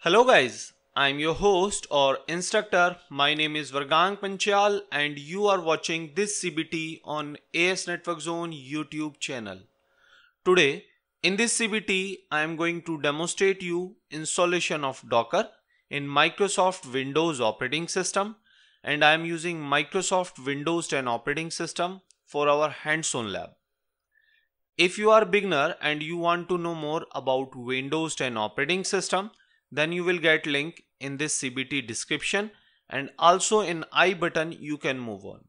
Hello guys, I'm your host or instructor. My name is Vargang Panchal and you are watching this CBT on AS Network Zone YouTube channel. Today in this CBT I am going to demonstrate you installation of Docker in Microsoft Windows operating system, and I am using Microsoft Windows 10 operating system for our hands-on lab. If you are beginner and you want to know more about Windows 10 operating system, then you will get link in this CBT description, and also in I button you can move on.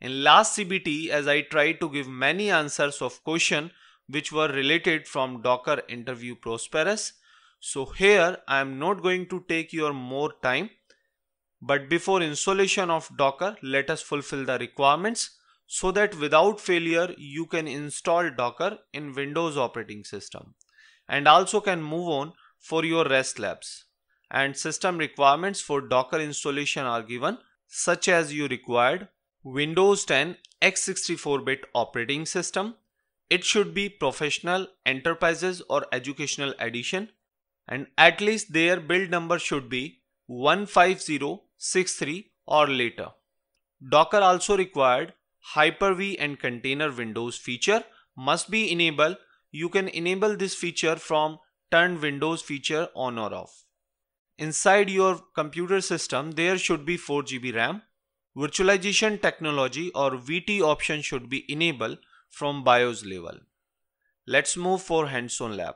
In last CBT, as I tried to give many answers of question which were related from Docker interview Prosperous. So here I am not going to take your more time, but before installation of Docker, let us fulfill the requirements so that without failure you can install Docker in Windows operating system and also can move on for your rest labs. And system requirements for Docker installation are given, such as you required Windows 10 x64-bit operating system. It should be professional, enterprises or educational edition, and at least their build number should be 15063 or later. Docker also required Hyper-V and container Windows feature must be enabled. You can enable this feature from turn Windows feature on or off. Inside your computer system there should be 4 GB RAM. Virtualization technology or VT option should be enabled from BIOS level. Let's move for hands-on lab.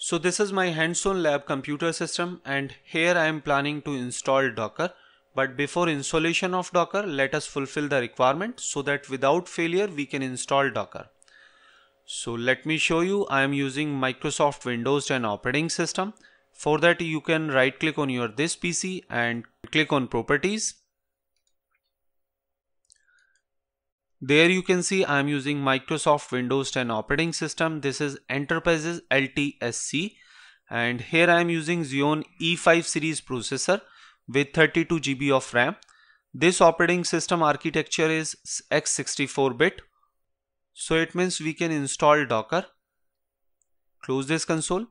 So this is my hands-on lab computer system, and here I am planning to install Docker, but before installation of Docker let us fulfill the requirement so that without failure we can install Docker. So let me show you. I am using Microsoft Windows 10 operating system. For that you can right click on your this PC and click on properties. There you can see I am using Microsoft Windows 10 operating system. This is Enterprises LTSC, and here I am using Xeon E5 series processor with 32 GB of RAM. This operating system architecture is x64-bit. So it means we can install Docker. Close this console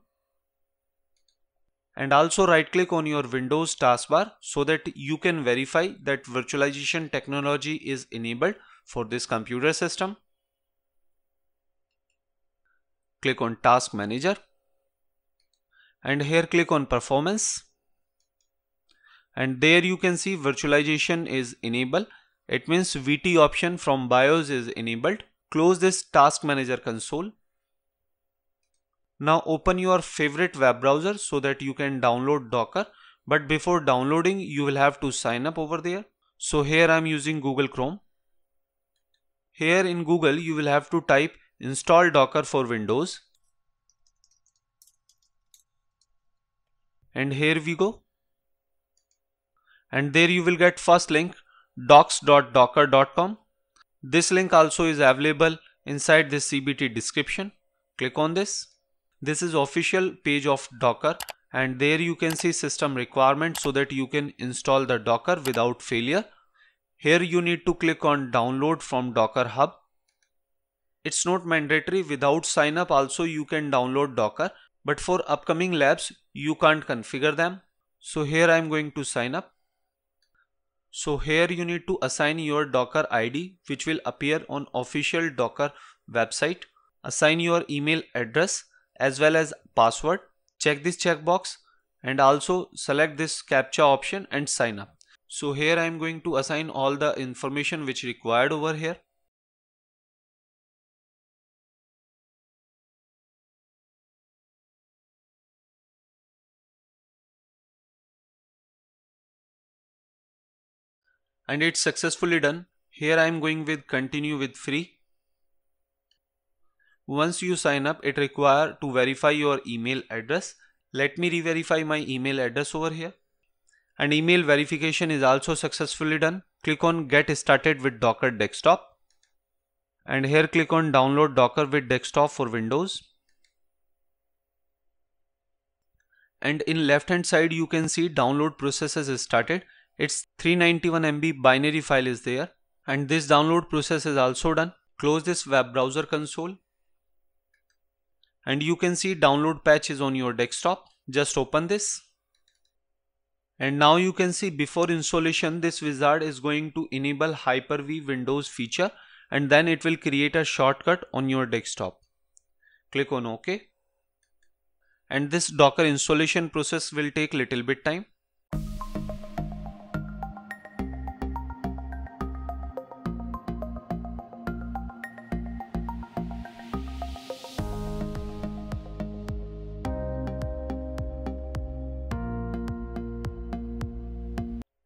and also right click on your Windows taskbar so that you can verify that virtualization technology is enabled for this computer system. Click on Task Manager and here click on Performance, and there you can see virtualization is enabled. It means VT option from BIOS is enabled. Close this Task Manager console. Now open your favorite web browser so that you can download Docker, but before downloading you will have to sign up over there. So here I am using Google Chrome. Here in Google you will have to type install Docker for Windows, and here we go, and there you will get first link docs.docker.com. This link also is available inside this CBT description. Click on this. This is official page of Docker, and there you can see system requirements so that you can install the Docker without failure. Here you need to click on download from Docker Hub. It's not mandatory. Without sign up also you can download Docker, but for upcoming labs you can't configure them. So here I'm going to sign up. So here you need to assign your Docker ID, which will appear on official Docker website. Assign your email address as well as password. Check this checkbox and also select this CAPTCHA option and sign up. So here I am going to assign all the information which required over here. And it's successfully done. Here I am going with continue with free. Once you sign up, it requires to verify your email address. Let me re-verify my email address over here. And email verification is also successfully done. Click on get started with Docker Desktop. And here click on download Docker with Desktop for Windows. And in left hand side you can see download process has started. It's 391 MB binary file is there. and this download process is also done. Close this web browser console and you can see download patch is on your desktop. Just open this and now you can see before installation this wizard is going to enable Hyper-V Windows feature and then it will create a shortcut on your desktop. Click on OK. And this Docker installation process will take little bit time.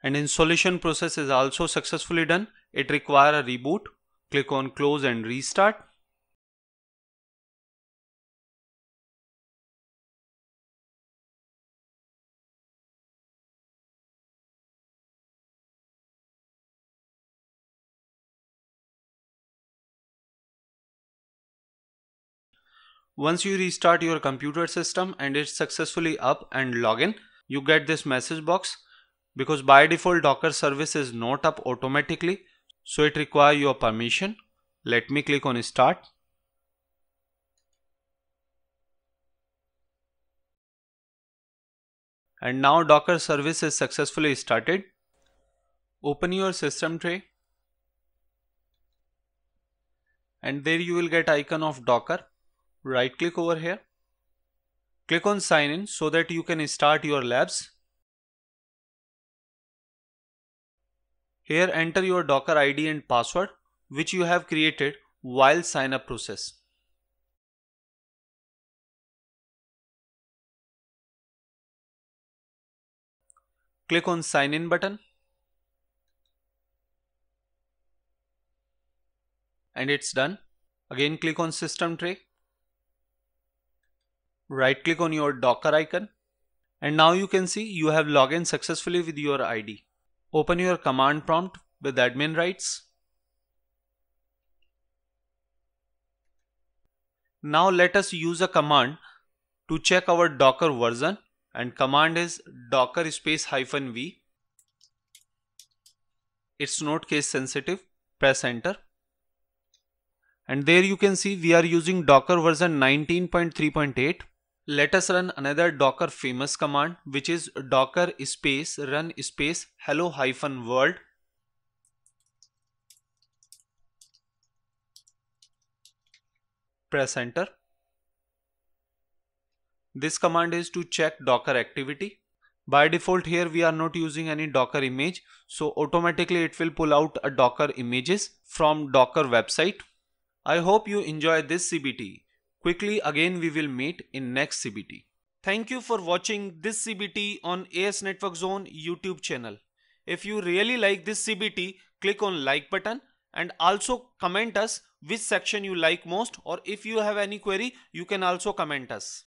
And installation process is also successfully done. It requires a reboot. Click on close and restart. Once you restart your computer system and it's successfully up and login, you get this message box because by default Docker service is not up automatically, so it requires your permission. Let me click on start. And now Docker service is successfully started. Open your system tray. And there you will get icon of Docker. Right click over here, click on sign in so that you can start your labs. Here enter your Docker ID and password which you have created while sign up process. Click on sign in button and it's done. Again click on system tray. Right click on your Docker icon and now you can see you have logged in successfully with your ID. Open your command prompt with admin rights. Now let us use a command to check our Docker version, and command is docker -v. It's not case sensitive. Press enter. And there you can see we are using Docker version 19.3.8. Let us run another Docker famous command which is docker run hello-world. Press enter. This command is to check Docker activity. By default here we are not using any Docker image, so automatically it will pull out a Docker images from Docker website. I hope you enjoyed this CBT. Quickly again we will meet in next CBT. Thank you for watching this CBT on AS Network Zone YouTube channel. If you really like this CBT, click on like button and also comment us which section you like most, or if you have any query you can also comment us.